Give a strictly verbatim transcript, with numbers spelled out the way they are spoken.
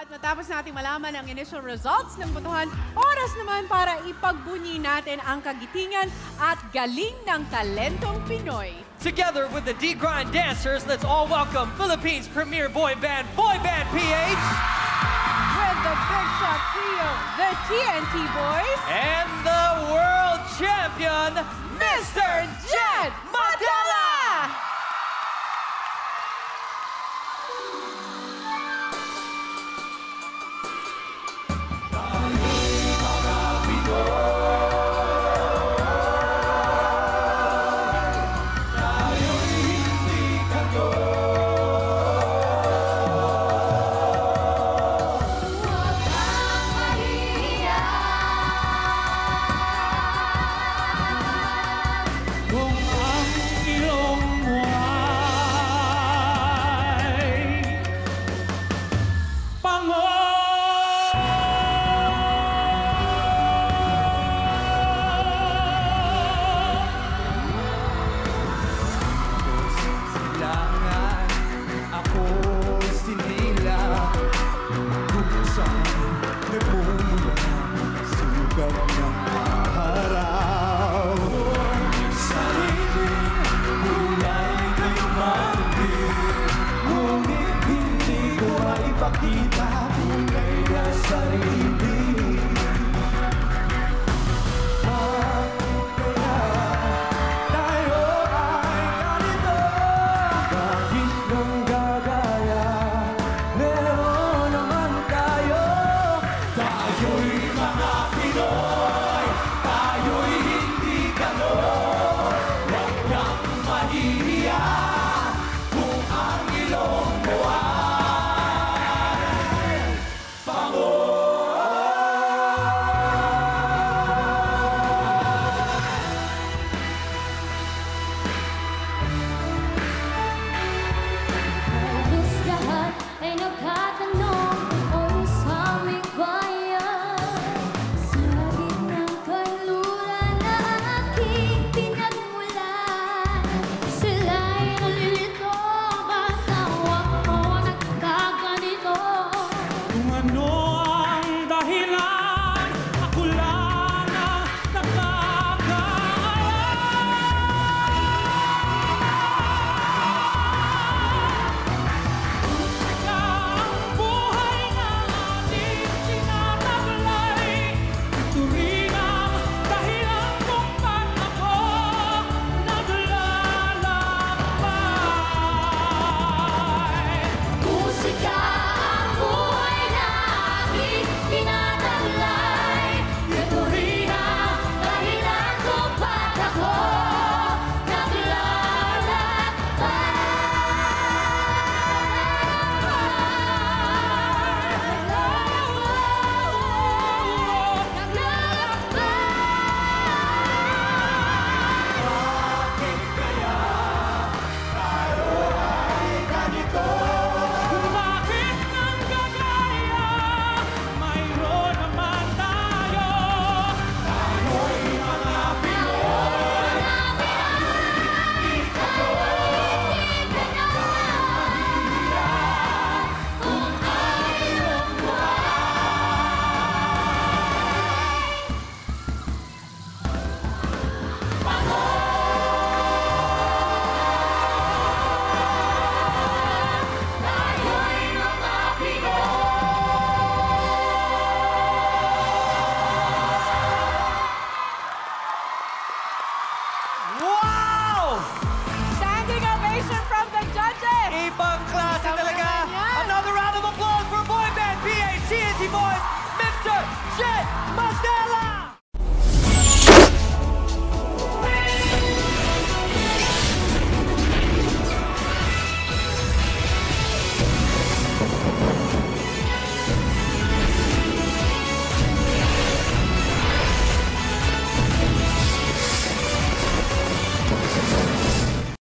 At matapos nating malaman ang initial results ng botohan, oras naman para ipagbunyi natin ang kagitingan at galing ng talentong Pinoy. Together with the D-Grind dancers, let's all welcome Philippines' premier boy band, Boy Band P H. With the big shot trio, the T N T Boys. And the world champion, Mister Jed Madala! No.